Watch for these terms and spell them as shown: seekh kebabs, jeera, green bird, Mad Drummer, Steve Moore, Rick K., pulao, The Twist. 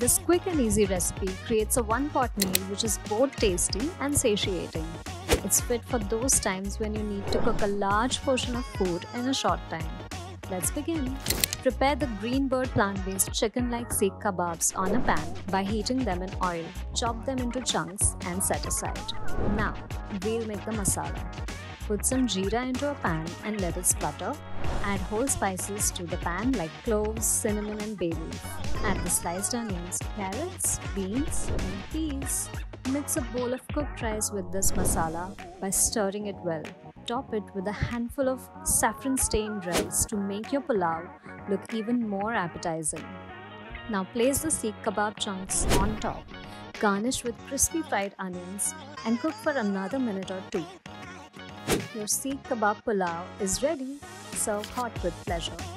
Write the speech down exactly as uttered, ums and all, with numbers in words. This quick and easy recipe creates a one-pot meal which is both tasty and satiating. It's fit for those times when you need to cook a large portion of food in a short time. Let's begin. Prepare the green bird plant-based chicken-like seekh kebabs on a pan by heating them in oil. Chop them into chunks and set aside. Now, we'll make the masala. Put some jeera into a pan and let it splutter. Add whole spices to the pan like cloves, cinnamon and bay leaf. Add the sliced onions, carrots, beans and peas. Mix a bowl of cooked rice with this masala by stirring it well. Top it with a handful of saffron-stained rice to make your pulao look even more appetizing. Now place the seekh kebab chunks on top. Garnish with crispy fried onions and cook for another minute or two. Your seekh kebab pulao is ready. Serve hot with pleasure.